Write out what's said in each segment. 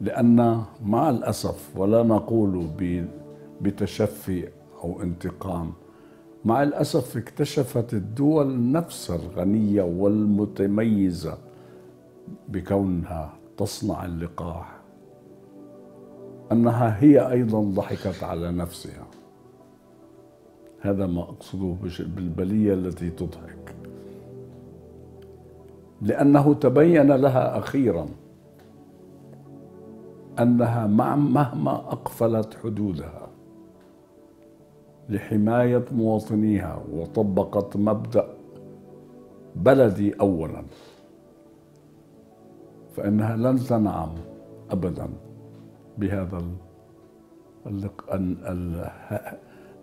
لأن مع الأسف، ولا نقول بتشفي أو انتقام، مع الأسف اكتشفت الدول نفسها الغنية والمتميزة بكونها تصنع اللقاح أنها هي أيضا ضحكت على نفسها. هذا ما أقصده بالبلية التي تضحك، لأنه تبين لها أخيرا أنها مهما أقفلت حدودها لحماية مواطنيها وطبقت مبدأ بلدي أولا، فإنها لن تنعم أبدا بهذا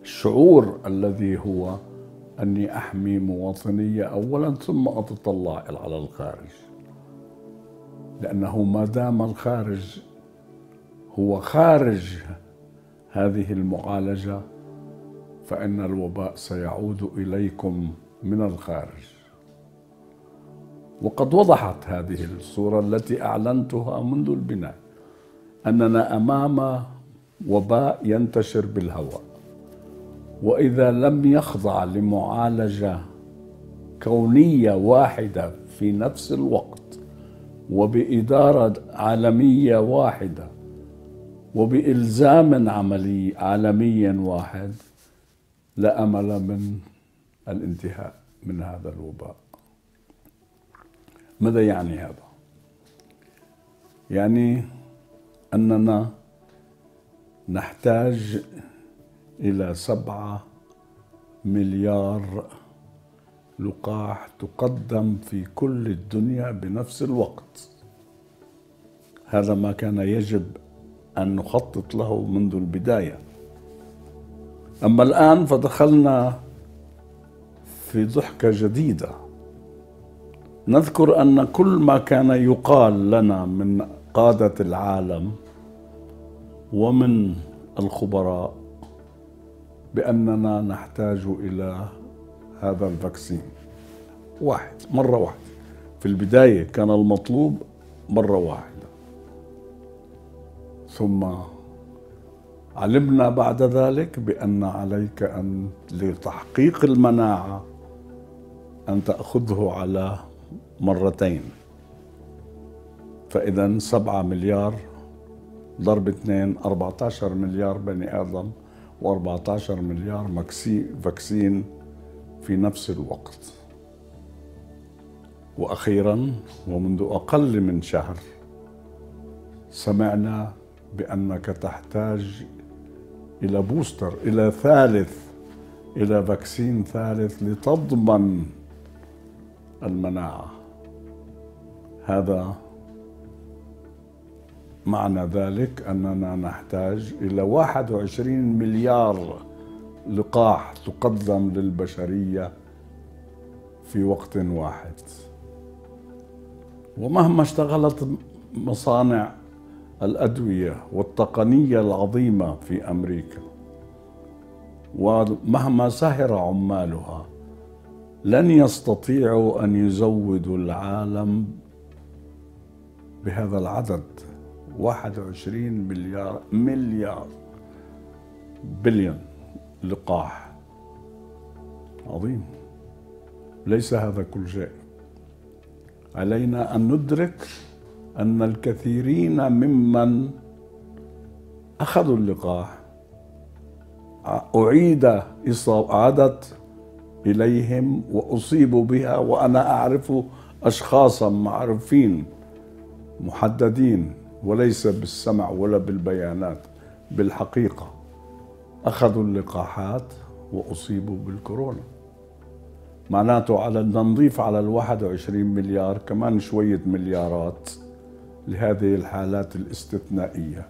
الشعور الذي هو أني أحمي مواطنية أولا ثم أتطلع على الخارج، لأنه ما دام الخارج هو خارج هذه المعالجة فإن الوباء سيعود إليكم من الخارج. وقد وضحت هذه الصورة التي أعلنتها منذ البناء، أننا أمام وباء ينتشر بالهواء، وإذا لم يخضع لمعالجة كونية واحدة في نفس الوقت وبإدارة عالمية واحدة وبإلزام عملي عالمي واحد، لا أمل من الانتهاء من هذا الوباء. ماذا يعني هذا؟ يعني أننا نحتاج إلى 7 مليار لقاح تقدم في كل الدنيا بنفس الوقت. هذا ما كان يجب أن نخطط له منذ البداية. أما الآن فدخلنا في ضحكة جديدة. نذكر أن كل ما كان يقال لنا من قادة العالم ومن الخبراء بأننا نحتاج إلى هذا الفاكسين مرة واحدة. في البداية كان المطلوب مرة واحدة، ثم علمنا بعد ذلك بأن عليك أن لتحقيق المناعة أن تأخذه على مرتين. فإذا 7 مليار ضرب 2، 14 مليار بني آدم و14 مليار فاكسين في نفس الوقت. وأخيرا ومنذ أقل من شهر سمعنا بأنك تحتاج إلى بوستر، إلى ثالث، إلى فاكسين ثالث لتضمن المناعة. هذا معنى ذلك أننا نحتاج إلى 21 مليار لقاح تقدم للبشرية في وقت واحد. ومهما اشتغلت مصانع الأدوية والتقنية العظيمة في أمريكا، ومهما سهر عمالها، لن يستطيعوا أن يزودوا العالم بهذا العدد، 21 مليار بليون لقاح. عظيم. ليس هذا كل شيء. علينا أن ندرك أن الكثيرين ممن أخذوا اللقاح عادت إليهم وأصيبوا بها، وأنا أعرف أشخاصا معروفين محددين، وليس بالسمع ولا بالبيانات، بالحقيقة أخذوا اللقاحات وأصيبوا بالكورونا. معناته على نضيف على 21 مليار كمان شوية مليارات لهذه الحالات الاستثنائية.